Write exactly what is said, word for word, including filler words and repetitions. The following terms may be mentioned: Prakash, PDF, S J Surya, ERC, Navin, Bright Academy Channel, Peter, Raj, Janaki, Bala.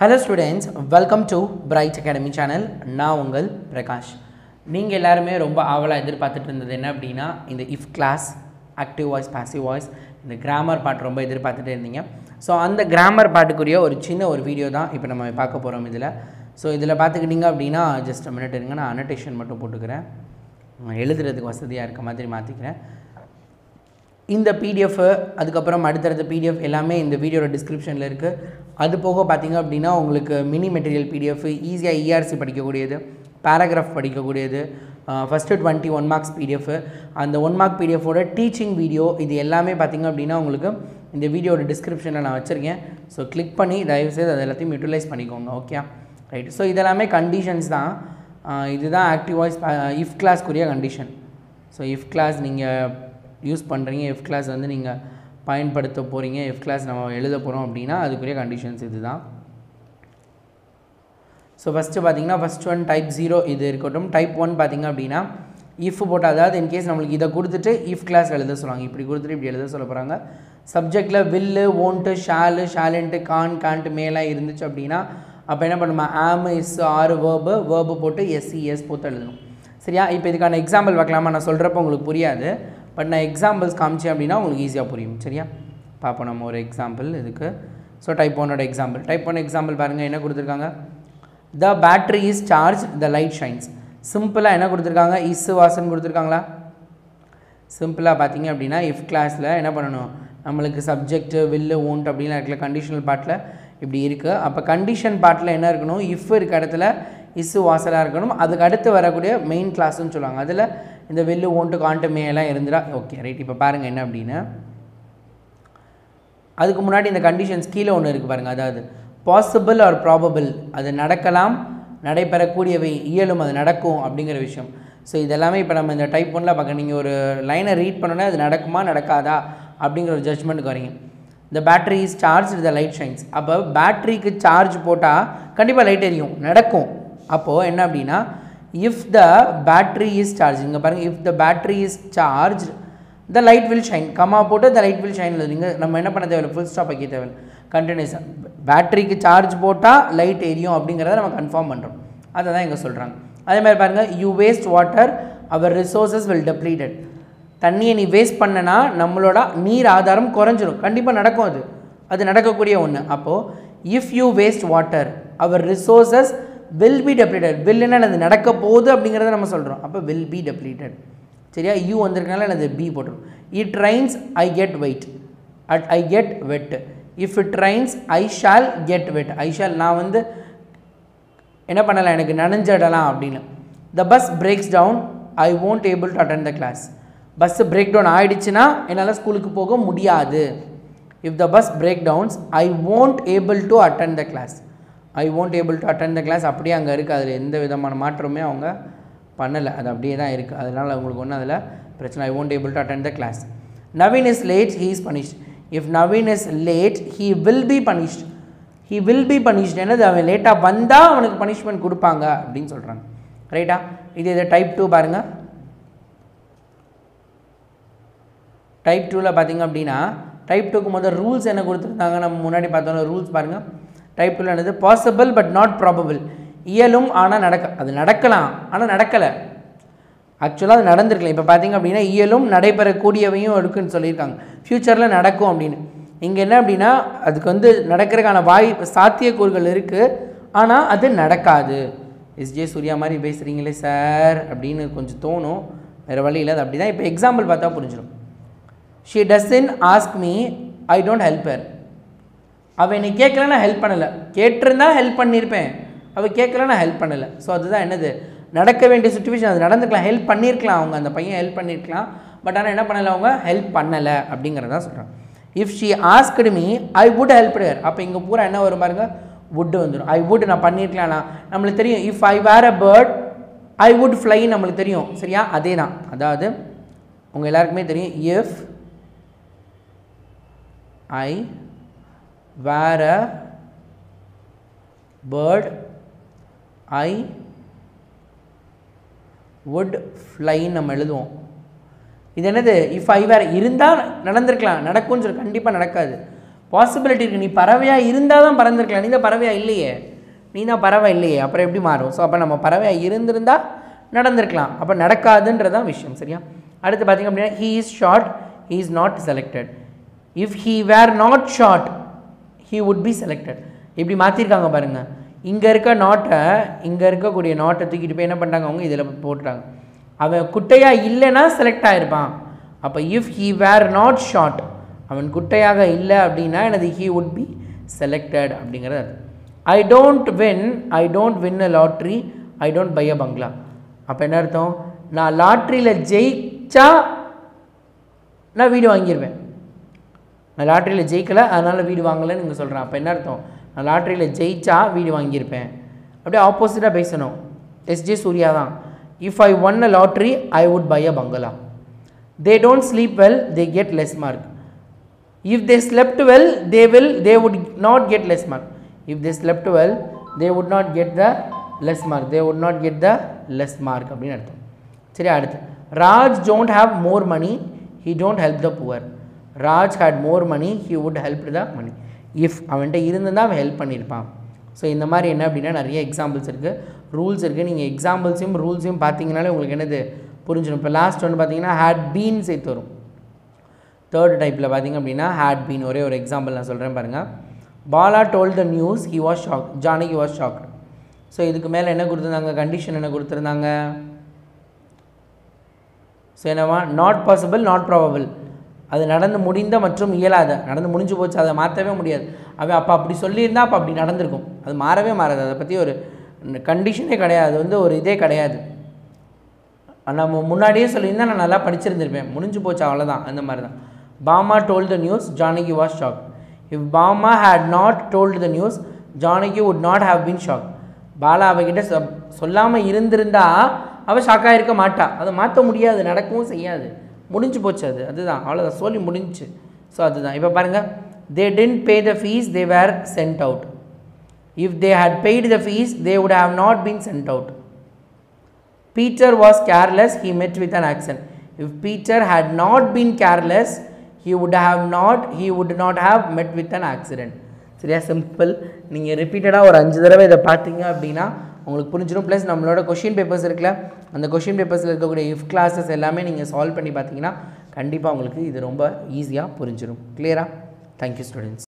Hello students, welcome to Bright Academy Channel. நான் உங்கள் பிரகாஷ். நீங்கள் எல்லாருமே ரொம்ப ஆவலா எதிர்பார்த்துட்டு இருந்தது என்ன அப்படினா இந்த if class, active voice, passive voice, இந்த grammar part ரொம்ப எதிர்பார்த்துட்டே இருந்தீங்க. சோ அந்த grammar பார்ட்டுக்குரிய ஒரு சின்ன ஒரு வீடியோ தான் இப்போ நம்ம பார்க்க போறோம் இதுல. சோ இதுல பாத்துக்கிட்டீங்க அப்படினா just a minute இருங்க, நான் annotation மட்டும் போட்டுக்கறேன். எழுதுறதுக்கு வசதியா இருக்க மாதிரி மாத்திக்கிறேன். இந்த pdf அதுக்கு அப்புறம் அடுத்து pdf எல்லாமே இந்த வீடியோட டிஸ்கிரிப்ஷன்ல இருக்கு. அது போக பாத்தீங்க அப்படினா உங்களுக்கு mini material pdf ஈஸியா erc படிக்க கூடியது, paragraph படிக்க கூடியது, first twenty-one marks pdf and the one mark pdf ஓட teaching video இது எல்லாமே பாத்தீங்க அப்படினா உங்களுக்கு இந்த வீடியோட டிஸ்கிரிப்ஷன்ல நான் வச்சிருக்கேன். சோ click பண்ணி தயவு செய்து அத எல்லாத்தையும் யூட்டிலைஸ் பண்ணிக்கோங்க. Okay right. சோ இதெல்லாம் கண்டிஷன்ஸ் தான். இதுதான் active voice if class குரிய கண்டிஷன். சோ if class நீங்க use பண்றீங்க, if class வந்து நீங்க பயன்படுத்த போறீங்க, if class நம்ம எழுத போறோம் அப்படினா அதுக்குரிய கண்டிஷன்ஸ் இதுதான். சோ ஃபர்ஸ்ட் பாத்தீங்கன்னா first one type zero இது இருக்கட்டும். type one பாத்தீங்க அப்படினா if போட்டா அதாவது in case நமக்கு இத கொடுத்துட்டு if class எழுத சொல்றாங்க, இப்படி கொடுத்துட்டு இப்படி எழுத சொல்ல போறாங்க. சப்ஜெக்ட்ல will, won't, shall, shallant, can't, can't மேல இருந்துச்சு அப்படினா அப்ப என்ன பண்ணுமா am, is, are, verb verb போட்டு ses போட்டு எழுதணும். சரியா? இப்போ இதுக்கான எக்ஸாம்பிள் வைக்கலாமா? நான் சொல்றப்ப உங்களுக்கு புரியாது, but na examples காமிச்சேன் அப்படினா உங்களுக்கு ஈஸியா புரியும். சரியா? பாப்போம் நம்ம ஒரு எக்ஸாம்பிள் இதுக்கு. சோ டைப் one ஓட எக்ஸாம்பிள். டைப் one எக்ஸாம்பிள் பாருங்க என்ன கொடுத்திருக்காங்க. The battery is charged, the light shines. சிம்பிளா என்ன கொடுத்திருக்காங்க? is வாசன் கொடுத்திருக்காங்களா? சிம்பிளா பாத்தீங்க அப்படினா if classல என்ன பண்ணனும்? நமக்கு subject will won't அப்படினா இருக்கல conditional partல இப்படி இருக்கு. அப்ப condition partல என்ன இருக்கணும்? if இருக்க இடத்துல is வாசலா இருக்கணும். அதுக்கு அடுத்து வரக்கூடிய main class னு சொல்வாங்க. அதுல இந்த will won't can't may எல்லாம் இருந்துடா. Okay right. இப்போ பாருங்க என்ன அப்படினா அதுக்கு முன்னாடி இந்த கண்டிஷன்ஸ் கீழ ஒன்னு இருக்கு பாருங்க. அதாவது possible or probable அது நடக்கலாம், நடைபெறக்கூடியவை, இயலும், அது நடக்கும் அப்படிங்கிற விஷயம். சோ இதெல்லாம் இப்போ நம்ம இந்த டைப் one ல பாக்க நீங்க ஒரு லைனை ரீட் பண்ணனும், அது நடக்குமா நடக்காதா அப்படிங்கிற ஒரு ஜட்ஜ்மென்ட்க்கு வரீங்க. The battery is charged, the light shines. அப்ப பேட்டரிக்கு சார்ஜ் போட்டா கண்டிப்பா லைட் எரியும், நடக்கும். அப்போ என்ன அப்படினா if the battery is charged, inga parunga, if the battery is charged the light will shine, comma potu the light will shine ladinga nama enna panna thevilla full stop akki thevilla continuous battery ku charge pota light eriyum abingiradha nama confirm pandrom adha dhaan inga solranga. adhe mari parunga you waste water our resources will depleted, thanniye nee waste pannana nammaloda neer aadharam koranjirum kandipa nadakkum adu adu nadakkakoodiya onnu. appo if you waste water our resources will be depleted, will என்னது நடக்க போகுது அப்படிங்கறத நம்ம சொல்றோம். அப்ப will be depleted. சரியா? you வந்திருக்கனால அது b போடுறோம். it rains I get wet at I get wet, if it rains I shall get wet, I shall நான் வந்து என்ன பண்ணலாம், எனக்கு நனைஞ்சிடலாம் அப்படின. the bus breaks down I won't able to attend the class, bus break down ஆயிடுச்சுனா என்னால ஸ்கூலுக்கு போக முடியாது. if the bus breakdowns I won't able to attend the class, I won't able to attend the class அப்படியே அங்க இருக்கு. அதுல எந்த விதமான மாற்றமே அவங்க பண்ணல, அது அப்படியே தான் இருக்கு. அதனால உங்களுக்கு ஒண்ணு அதுல பிரச்சனை. I won't able to attend the class. Navin is late he is punished, if Navin is late he will be punished, he will be punished என்னது அவன் லேட்டா வந்தா அவனுக்கு பனிஷ்மென்ட் கொடுப்பாங்க அப்படினு சொல்றாங்க. ரைட்டா? இது இது டைப் two பாருங்க. டைப் two ல பாத்தீங்க அப்படினா டைப் two க்கு முத ரூல்ஸ் என்ன கொடுத்திருக்காங்க? நம்ம முன்னாடி பார்த்தோம் ரூல்ஸ் பாருங்க. டைப் two ல என்னது? possible but not probable, இயலும் ஆனா நடக்க, அது நடக்கலாம் ஆனா நடக்கல, ஆக்சுவலா அது நடந்துருக்கலாம். இப்போ பாத்தீங்க அப்படினா இயலும் நடைபெறக்கூடியவையும் இருக்குன்னு சொல்லிருக்காங்க, ஃபியூச்சர்ல நடக்கும் அப்படினு. இங்க என்ன அப்படினா அதுக்கு வந்து நடக்கிறதுக்கான வாய் சாத்தியக்கூறுகள் இருக்கு ஆனா அது நடக்காது. எஸ் ஜே சூர்யா மாதிரி பேசுறீங்களே சார் அப்படின்னு கொஞ்சம் தோணும், வேற வழி இல்லை, அது அப்படிதான். இப்போ எக்ஸாம்பிள் பார்த்தா புரிஞ்சிடும். she doesn't ask me I don't help her, அவ என்ன கேட்கலன்னா ஹெல்ப் பண்ணல, கேட்டிருந்தா ஹெல்ப் பண்ணியிருப்பேன், அவ கேட்கலன்னா ஹெல்ப் பண்ணல. ஸோ அதுதான் என்னது நடக்க வேண்டிய சுச்சுவேஷன், அது நடந்துக்கலாம், ஹெல்ப் பண்ணியிருக்கலாம் அவங்க, அந்த பையன் ஹெல்ப் பண்ணியிருக்கலாம், பட் ஆனால் என்ன பண்ணலை அவங்க, ஹெல்ப் பண்ணலை அப்படிங்கிறதா சொல்கிறாங்க. If she asked me I would help her, அப்போ இங்கே பூரா என்ன வரும் பாருங்க, வுட் வந்துடும். ஐ வுட் நான் பண்ணியிருக்கலாம்னா நம்மளுக்கு தெரியும், if I were a bird I would fly நம்மளுக்கு தெரியும். சரியா? அதே தான், அதாவது உங்கள் எல்லாருக்குமே தெரியும், if I were a bird I would fly நம்ம எழுதுவோம். இது என்னது if I were இருந்தால் நடந்திருக்கலாம், நடக்கும்னு சொல்ல, கண்டிப்பாக நடக்காது. possibility irukku. Nee paravaya irundha dhaan parandirukala. Nee da paravaya illaye. Nee da paravaya illaye. Appo eppadi maarum? So appo nama paravaya irundirundha nadandirukalam. Appo nadakadundradha vishayam seriya. Adutha pathinga appadina he is shot, he is not selected. If he were not shot, he would be selected. Ippadi maathirukanga parunga. Inga irukka not inga irukka kudiya not thukittu poi enna pandanga avanga idhila potranga. Avan kuttaya illena select aayirpan. Appo if he were not shot, avan kuttayaga illa appadina enadhu he would be selected abdingaradhu. I don't win, I don't win a lottery, I don't buy a bungalow. Appo enna artham na lottery la jeicha na video vaangirven. Na lottery la jeikala adanaala video vaangala nu solran. Appo enna artham na lottery la jeicha video vaangirpen. Appo opposite ah pesanum. S J Surya dhaan. If I won a lottery, I would buy a bungalow. They don't sleep well, they get less mark. If they slept well, they will they would not get less mark. If they slept well, they would not get the less mark. They would not get the less mark அப்படினு அர்த்தம். சரி அடுத்து Raj don't have more money, he don't help the poor. Raj had more money, he would help the money. If அவன்ட்ட இருந்தா அவன் help பண்ணிருப்பான். So இந்த மாதிரி என்ன அப்படினா நிறைய எக்ஸாம்பிள்ஸ் இருக்கு, ரூல்ஸ் இருக்கு. நீங்க எக்ஸாம்பிள்ஸையும் ரூல்ஸையும் பாத்தீங்கனாலே உங்களுக்கு என்னது புரிஞ்சிரும். இப்போ லாஸ்ட் ஒன் பாத்தீங்கன்னா had been சேர்த்து வரும். Third type la pathinga appadina had been ore or example na solren parunga. Bala told the news, he was shocked. Janaki was shocked. So idukku mela enna kuduthanga condition enna kuduthiranga so enava not possible not probable adu nadandu mudinda matrum iyalada nadandu mudinju pochu adha maarave mudiyadhu ave appa appadi solli irundha appa appadi nadandirukum adu maarave maaradha adha pathi oru condition e kedaiyadhu undu oru idhe kedaiyadhu ana munadiye solli irundha na nalla padichirundirupen mudinju pochu avladha andha maari dhaan. Bama told the news, Janaki was shocked. If Bama had not told the news, Janaki would not have been shocked. Bala avakita sollama irundirundha ava shock a irka maata. Adu maatha mudiyadhu, nadakkum seiyadhu, mudinju pochu adu adha avladha soli mudinju. So adha ipo parunga, they didn't pay the fees, they were sent out. If they had paid the fees, they would have not been sent out. Peter was careless, he met with an accident. If Peter had not been careless, he would have not he would not have met with an accident. சரியா simple. நீங்க ரிப்பீட்டடா ஒரு அஞ்சு தடவை இத பாத்தீங்க அப்படினா உங்களுக்கு புரிஞ்சிரும். ப்ளஸ் நம்மளோட क्वेश्चन பேப்பர்ஸ் இருக்குல, அந்த क्वेश्चन பேப்பர்ஸ்ல இருக்க கூடிய if classes எல்லாமே நீங்க சால்வ் பண்ணி பாத்தீங்கனா கண்டிப்பா உங்களுக்கு இது ரொம்ப ஈஸியா புரிஞ்சிரும். கிளியரா? Thank you students.